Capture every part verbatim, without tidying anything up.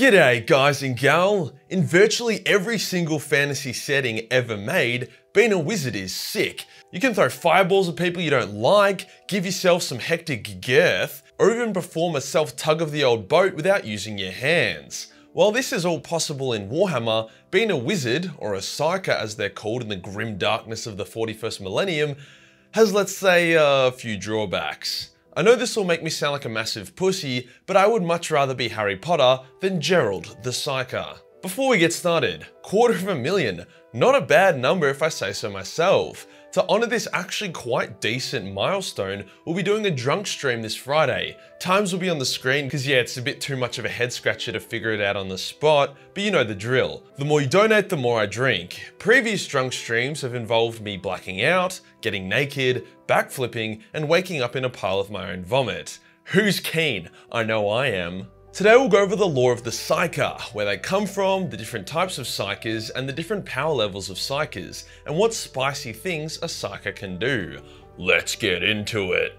G'day guys and gal. In virtually every single fantasy setting ever made, being a wizard is sick. You can throw fireballs at people you don't like, give yourself some hectic girth, or even perform a self-tug of the old boat without using your hands. While this is all possible in Warhammer, being a wizard, or a Psyker as they're called in the grim darkness of the forty-first millennium, has, let's say, a few drawbacks. I know this will make me sound like a massive pussy, but I would much rather be Harry Potter than Gerald the Psyker. Before we get started, quarter of a million. Not a bad number if I say so myself. To honor this actually quite decent milestone, we'll be doing a drunk stream this Friday. Times will be on the screen because yeah, it's a bit too much of a head scratcher to figure it out on the spot, but you know the drill. The more you donate, the more I drink. Previous drunk streams have involved me blacking out, getting naked, backflipping, and waking up in a pile of my own vomit. Who's keen? I know I am. Today we'll go over the lore of the Psyker, where they come from, the different types of Psykers, and the different power levels of Psykers, and what spicy things a Psyker can do. Let's get into it!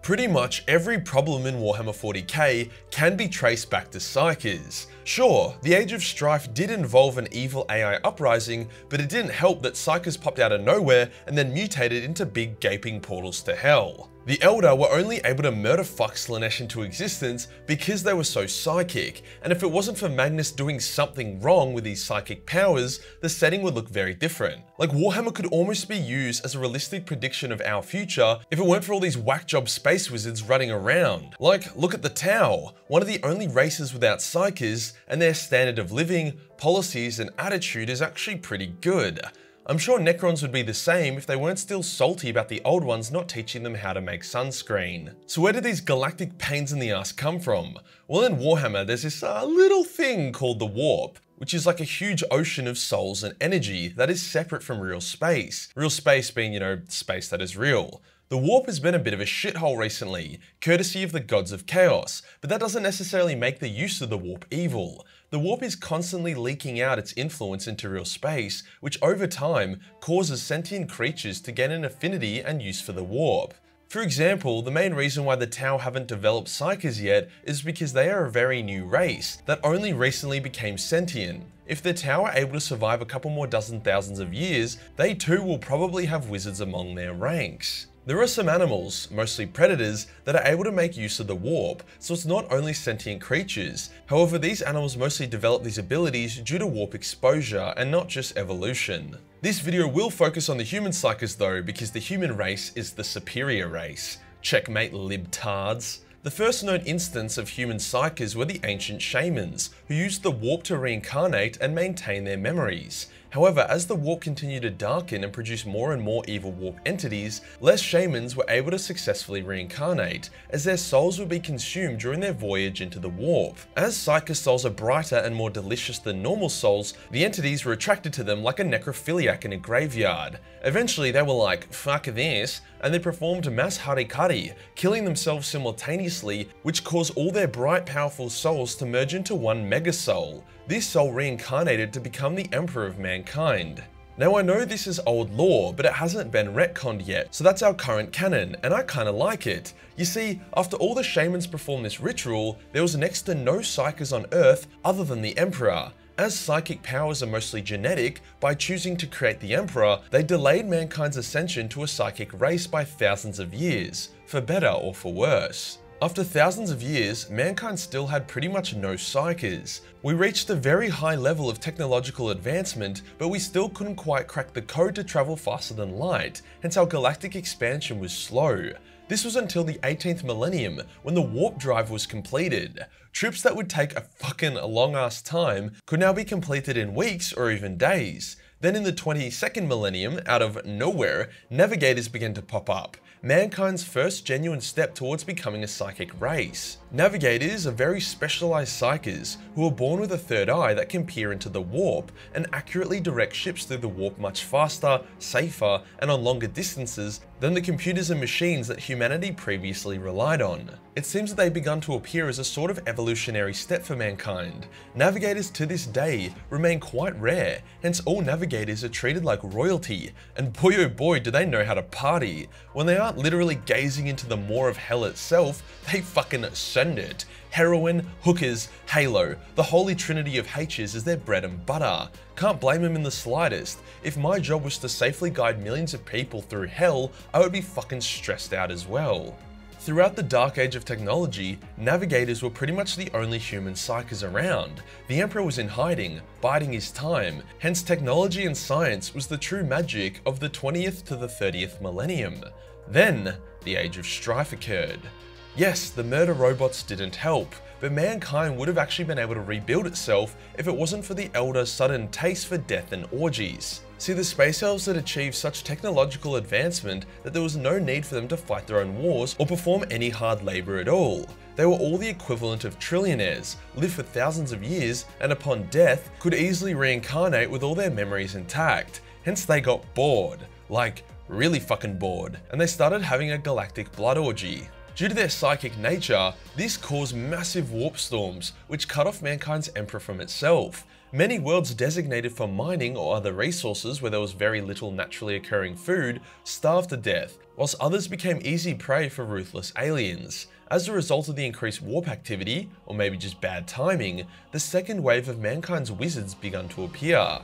Pretty much every problem in Warhammer forty K can be traced back to Psykers. Sure, the Age of Strife did involve an evil A I uprising, but it didn't help that Psykers popped out of nowhere and then mutated into big gaping portals to hell. The Eldar were only able to murder-fuck Slaanesh into existence because they were so psychic, and if it wasn't for Magnus doing something wrong with his psychic powers, the setting would look very different. Like, Warhammer could almost be used as a realistic prediction of our future if it weren't for all these whack-job space wizards running around. Like, look at the Tau, one of the only races without Psykers, and their standard of living, policies, and attitude is actually pretty good. I'm sure Necrons would be the same if they weren't still salty about the Old Ones not teaching them how to make sunscreen. So where did these galactic pains in the ass come from? Well, in Warhammer there's this uh, little thing called the Warp, which is like a huge ocean of souls and energy that is separate from real space. Real space being, you know, space that is real. The Warp has been a bit of a shithole recently, courtesy of the Gods of Chaos, but that doesn't necessarily make the use of the Warp evil. The Warp is constantly leaking out its influence into real space, which over time causes sentient creatures to gain an affinity and use for the Warp. For example, the main reason why the Tau haven't developed Psykers yet is because they are a very new race that only recently became sentient. If the Tau are able to survive a couple more dozen thousands of years, they too will probably have wizards among their ranks. There are some animals, mostly predators, that are able to make use of the Warp, so it's not only sentient creatures. However, these animals mostly develop these abilities due to Warp exposure and not just evolution. This video will focus on the human Psykers though, because the human race is the superior race. Checkmate, libtards. The first known instance of human Psykers were the ancient shamans, who used the Warp to reincarnate and maintain their memories. However, as the Warp continued to darken and produce more and more evil Warp entities, less shamans were able to successfully reincarnate, as their souls would be consumed during their voyage into the Warp. As Psyker souls are brighter and more delicious than normal souls, the entities were attracted to them like a necrophiliac in a graveyard. Eventually they were like, fuck this, and they performed mass harikari, killing themselves simultaneously, which caused all their bright, powerful souls to merge into one mega soul. This soul reincarnated to become the Emperor of mankind. Now I know this is old lore, but it hasn't been retconned yet, so that's our current canon, and I kinda like it. You see, after all the shamans performed this ritual, there was next to no Psykers on Earth other than the Emperor. As psychic powers are mostly genetic, by choosing to create the Emperor, they delayed mankind's ascension to a psychic race by thousands of years, for better or for worse. After thousands of years, mankind still had pretty much no Psykers. We reached a very high level of technological advancement, but we still couldn't quite crack the code to travel faster than light, hence our galactic expansion was slow. This was until the eighteenth millennium, when the Warp drive was completed. Trips that would take a fucking long-ass time could now be completed in weeks or even days. Then in the twenty-second millennium, out of nowhere, navigators began to pop up, mankind's first genuine step towards becoming a psychic race. Navigators are very specialized Psykers who are born with a third eye that can peer into the Warp and accurately direct ships through the Warp much faster, safer, and on longer distances than the computers and machines that humanity previously relied on. It seems that they've begun to appear as a sort of evolutionary step for mankind. Navigators to this day remain quite rare, hence all navigators are treated like royalty, and boy oh boy do they know how to party. When they aren't literally gazing into the maw of hell itself, they fucking send it. Heroin, hookers, Halo, the holy trinity of H's is their bread and butter. Can't blame them in the slightest. If my job was to safely guide millions of people through hell, I would be fucking stressed out as well. Throughout the dark age of technology, navigators were pretty much the only human psykers around. The Emperor was in hiding, biding his time, hence technology and science was the true magic of the twentieth to the thirtieth millennium. Then, the Age of Strife occurred. Yes, the murder robots didn't help, but mankind would have actually been able to rebuild itself if it wasn't for the Eldar's sudden taste for death and orgies. See, the space elves had achieved such technological advancement that there was no need for them to fight their own wars or perform any hard labor at all. They were all the equivalent of trillionaires, lived for thousands of years, and upon death, could easily reincarnate with all their memories intact. Hence they got bored. Like, really fucking bored. And they started having a galactic blood orgy. Due to their psychic nature, this caused massive warp storms, which cut off mankind's emperor from itself. Many worlds designated for mining or other resources where there was very little naturally occurring food starved to death, whilst others became easy prey for ruthless aliens. As a result of the increased warp activity, or maybe just bad timing, the second wave of mankind's wizards began to appear.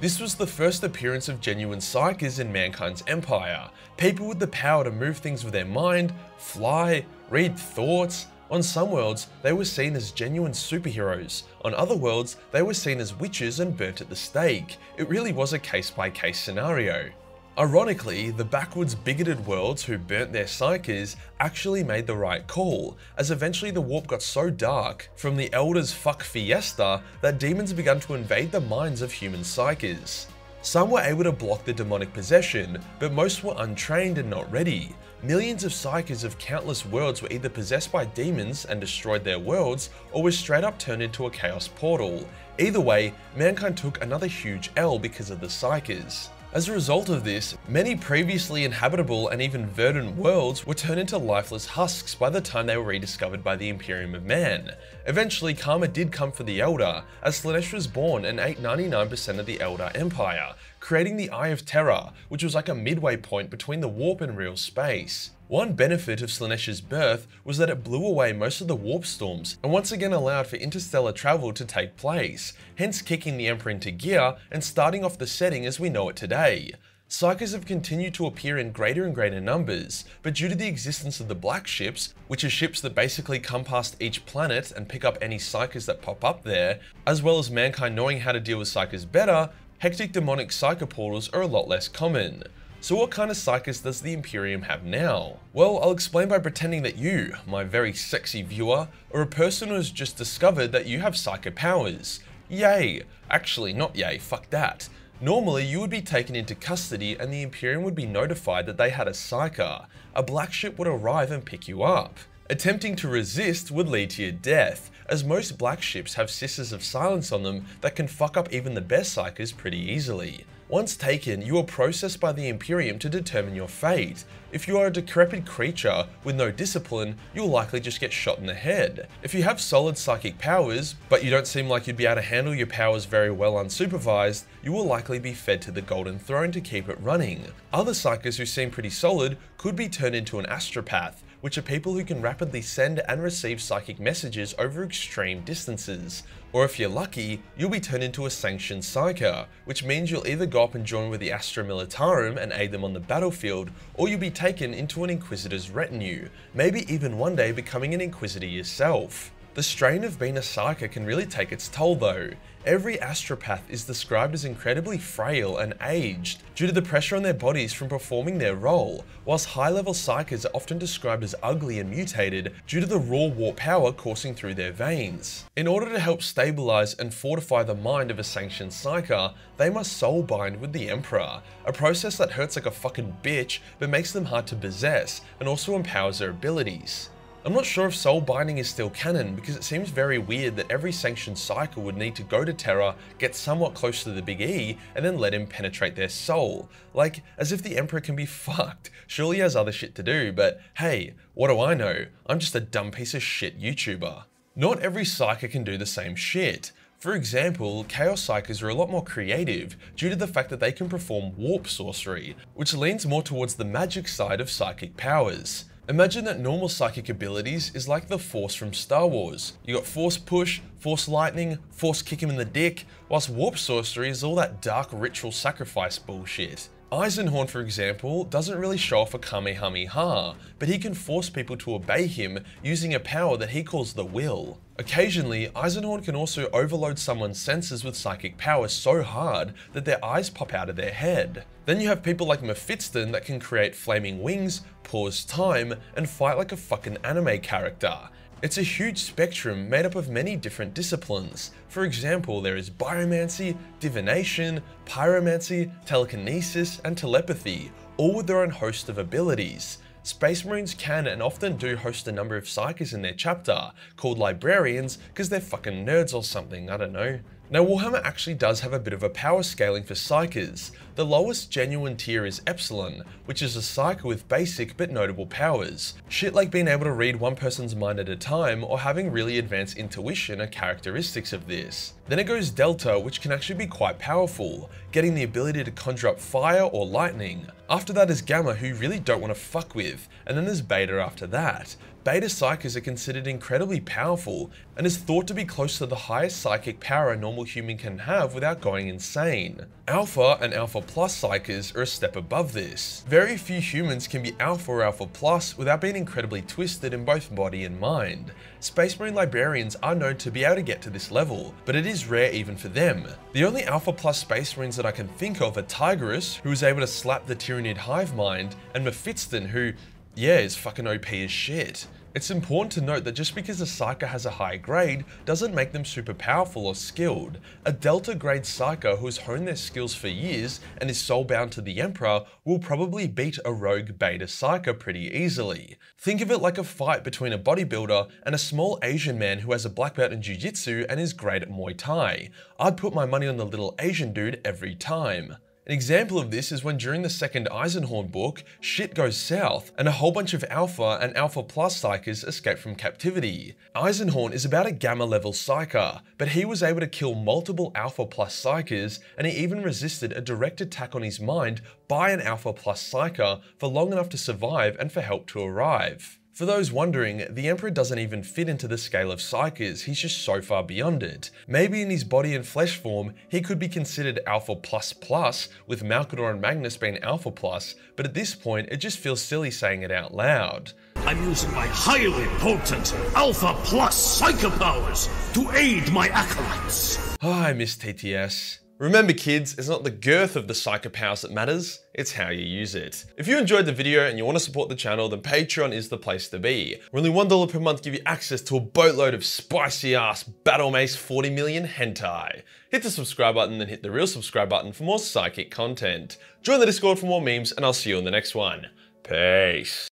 This was the first appearance of genuine psykers in mankind's empire, people with the power to move things with their mind, fly, read thoughts. On some worlds, they were seen as genuine superheroes. On other worlds, they were seen as witches and burnt at the stake. It really was a case-by-case scenario. Ironically, the backwards bigoted worlds who burnt their psykers actually made the right call, as eventually the warp got so dark from the Eldar's fuck fiesta that demons began to invade the minds of human psykers. Some were able to block the demonic possession, but most were untrained and not ready. Millions of psykers of countless worlds were either possessed by demons and destroyed their worlds, or were straight up turned into a chaos portal. Either way, mankind took another huge L because of the psykers. As a result of this, many previously inhabitable and even verdant worlds were turned into lifeless husks by the time they were rediscovered by the Imperium of Man. Eventually, karma did come for the Eldar, as Slaanesh was born and ate ninety-nine percent of the Eldar Empire, creating the Eye of Terra, which was like a midway point between the warp and real space. One benefit of Slaanesh's birth was that it blew away most of the warp storms and once again allowed for interstellar travel to take place, hence kicking the Emperor into gear and starting off the setting as we know it today. Psykers have continued to appear in greater and greater numbers, but due to the existence of the black ships, which are ships that basically come past each planet and pick up any psykers that pop up there, as well as mankind knowing how to deal with psykers better, hectic demonic psyker portals are a lot less common. So what kind of psykers does the Imperium have now? Well, I'll explain by pretending that you, my very sexy viewer, are a person who has just discovered that you have psyker powers. Yay! Actually, not yay, fuck that. Normally, you would be taken into custody and the Imperium would be notified that they had a psyker. A black ship would arrive and pick you up. Attempting to resist would lead to your death, as most black ships have Sisters of Silence on them that can fuck up even the best psykers pretty easily. Once taken, you are processed by the Imperium to determine your fate. If you are a decrepit creature with no discipline, you'll likely just get shot in the head. If you have solid psychic powers, but you don't seem like you'd be able to handle your powers very well unsupervised, you will likely be fed to the Golden Throne to keep it running. Other psykers who seem pretty solid could be turned into an astropath, which are people who can rapidly send and receive psychic messages over extreme distances. Or if you're lucky, you'll be turned into a sanctioned psyker, which means you'll either go up and join with the Astra Militarum and aid them on the battlefield, or you'll be taken into an Inquisitor's retinue, maybe even one day becoming an Inquisitor yourself. The strain of being a psyker can really take its toll though. Every astropath is described as incredibly frail and aged due to the pressure on their bodies from performing their role, whilst high-level psykers are often described as ugly and mutated due to the raw warp power coursing through their veins. In order to help stabilize and fortify the mind of a sanctioned psyker, they must soulbind with the Emperor, a process that hurts like a fucking bitch but makes them hard to possess and also empowers their abilities. I'm not sure if soul binding is still canon, because it seems very weird that every sanctioned Psyker would need to go to Terra, get somewhat close to the Big E, and then let him penetrate their soul. Like, as if the Emperor can be fucked. Surely he has other shit to do, but hey, what do I know? I'm just a dumb piece of shit YouTuber. Not every Psyker can do the same shit. For example, Chaos Psykers are a lot more creative due to the fact that they can perform warp sorcery, which leans more towards the magic side of psychic powers. Imagine that normal psychic abilities is like the Force from Star Wars. You got Force Push, Force Lightning, Force Kick him in the dick, whilst warp sorcery is all that dark ritual sacrifice bullshit. Eisenhorn, for example, doesn't really show off a Kamehameha, but he can force people to obey him using a power that he calls the Will. Occasionally, Eisenhorn can also overload someone's senses with psychic power so hard that their eyes pop out of their head. Then you have people like Mephiston that can create flaming wings, pause time, and fight like a fucking anime character. It's a huge spectrum made up of many different disciplines. For example, there is Biomancy, Divination, Pyromancy, Telekinesis, and Telepathy, all with their own host of abilities. Space Marines can and often do host a number of Psykers in their chapter, called librarians, because they're fucking nerds or something, I don't know. Now Warhammer actually does have a bit of a power scaling for Psykers. The lowest genuine tier is Epsilon, which is a Psyker with basic but notable powers. Shit like being able to read one person's mind at a time or having really advanced intuition are characteristics of this. Then it goes Delta, which can actually be quite powerful, getting the ability to conjure up fire or lightning. After that is Gamma, who you really don't want to fuck with, and then there's Beta after that. Beta Psykers are considered incredibly powerful and is thought to be close to the highest psychic power a normal human can have without going insane. Alpha and Alpha Plus Psykers are a step above this. Very few humans can be Alpha or Alpha Plus without being incredibly twisted in both body and mind. Space Marine Librarians are known to be able to get to this level, but it is rare even for them. The only Alpha Plus Space Marines that I can think of are Tigerus, who is able to slap the Tyranid hive mind, and Mephiston, who, yeah, is fucking O P as shit. It's important to note that just because a Psyker has a high grade doesn't make them super powerful or skilled. A Delta grade Psyker who has honed their skills for years and is soulbound to the Emperor will probably beat a rogue Beta Psyker pretty easily. Think of it like a fight between a bodybuilder and a small Asian man who has a black belt in Jiu-Jitsu and is great at Muay Thai. I'd put my money on the little Asian dude every time. An example of this is when during the second Eisenhorn book, shit goes south and a whole bunch of Alpha and Alpha Plus Psykers escape from captivity. Eisenhorn is about a Gamma level Psyker, but he was able to kill multiple Alpha Plus Psykers, and he even resisted a direct attack on his mind by an Alpha Plus Psyker for long enough to survive and for help to arrive. For those wondering, the Emperor doesn't even fit into the scale of Psykers, he's just so far beyond it. Maybe in his body and flesh form, he could be considered Alpha Plus Plus, with Malkador and Magnus being Alpha Plus, but at this point, it just feels silly saying it out loud. I'm using my highly potent Alpha Plus Psyker powers to aid my acolytes. Ah, I miss T T S. Remember kids, it's not the girth of the Psyker powers that matters, it's how you use it. If you enjoyed the video and you want to support the channel, then Patreon is the place to be. Only one dollar per month give you access to a boatload of spicy ass battle mace forty million hentai. Hit the subscribe button, then hit the real subscribe button for more psychic content. Join the Discord for more memes, and I'll see you in the next one. Peace.